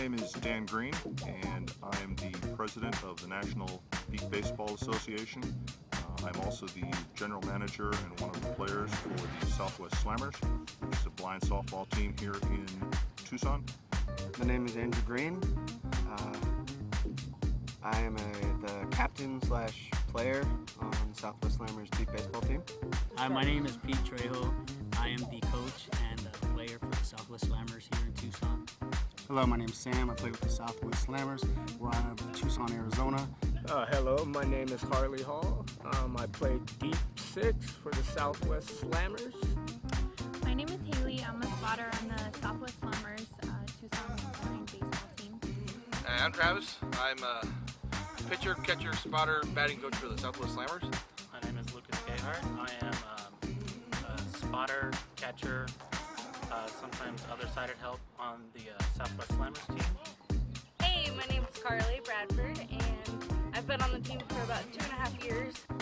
name is Dan Green, and I am the president of the National Beep Baseball Association. I'm also the general manager and one of the players for the Southwest Slammers, which is a blind softball team here in Tucson. My name is Andrew Green. I am the captain/player on Southwest Slammers Beep Baseball team. Hi, my name is Pete Trejo. I am the coach and player for the Southwest Slammers here in Tucson. Hello, my name is Sam. I play with the Southwest Slammers. We're out of Tucson, Arizona. Hello, my name is Harley Hall. I play deep six for the Southwest Slammers. My name is Haley. I'm a spotter on the Southwest Slammers Tucson baseball team. Hi, I'm Travis. I'm a pitcher, catcher, spotter, batting coach for the Southwest Slammers. My name is Lucas Gayhart. I am a spotter, catcher, sometimes other-sided help on the Southwest Slammers team. Hey, my name is Carly Bradford, and I've been on the team for about 2.5 years.